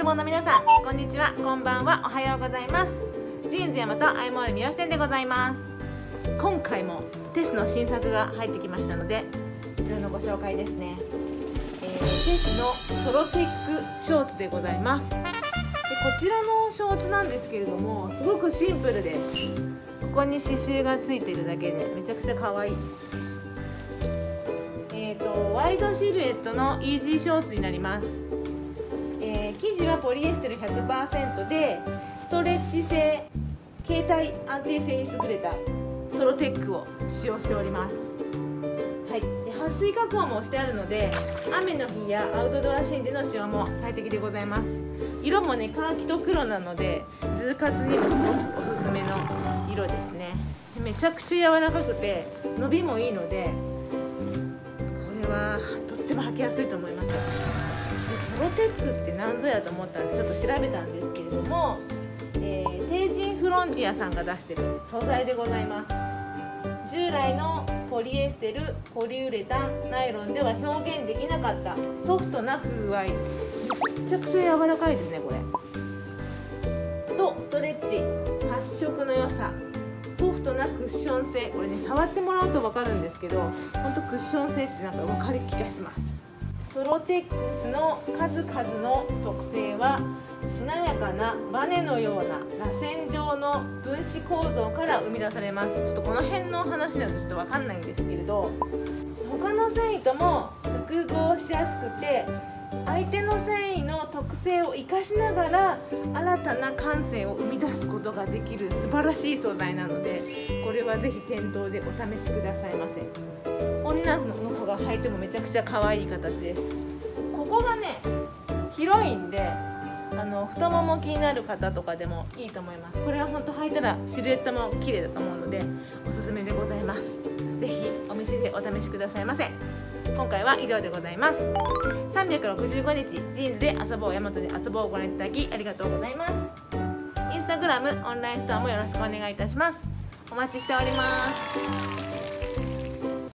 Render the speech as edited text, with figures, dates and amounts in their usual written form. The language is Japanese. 鉄棒の皆さん、こんにちは、こんばんは、おはようございます。ジーンズ山とアイモール三好店でございます。今回もテスの新作が入ってきましたので、こちらのご紹介ですね。テスのソロテックショーツでございます。でこちらのショーツなんですけれども、すごくシンプルです。ここに刺繍がついてるだけでめちゃくちゃ可愛いです。ワイドシルエットのイージーショーツになります。生地はポリエステル 100% で、ストレッチ性、携帯安定性に優れたソロテックを使用しております。で撥水加工もしてあるので、雨の日やアウトドアシーンでの使用も最適でございます。色もね、カーキと黒なので、ズー活にもすごくおすすめの色ですね。めちゃくちゃ柔らかくて伸びもいいので、これはとっても履きやすいと思います。でソロテックって何ぞやと思ったんで、ちょっと調べたんですけれども、帝人フロンティアさんが出してる素材でございます。従来のポリエステル、ポリウレタン、ナイロンでは表現できなかったソフトな風合い、めちゃくちゃ柔らかいですねこれと、ストレッチ、発色の良さ、ソフトなクッション性、これね、触ってもらうと分かるんですけど、ほんとクッション性ってなんか分かる気がします。ソロテックスの数々の特性は、しなやかなバネのような螺旋状の分子構造から生み出されます。ちょっとこの辺の話だとちょっと分かんないんですけれど、他の繊維とも複合しやすくて、相手の繊維の特性を生かしながら新たな感性を生み出すことができる素晴らしい素材なので、これはぜひ店頭でお試しくださいませ。女の子が履いてもめちゃくちゃ可愛い形です。ここがね、広いんで太もも気になる方とかでもいいと思います。これは本当履いたらシルエットも綺麗だと思うので、おすすめでございます。是非お店でお試しくださいませ。今回は以上でございます。365日ジーンズで遊ぼう、ヤマトで遊ぼうをご覧いただきありがとうございます。インスタグラム、オンラインストアもよろしくお願いいたします。お待ちしております。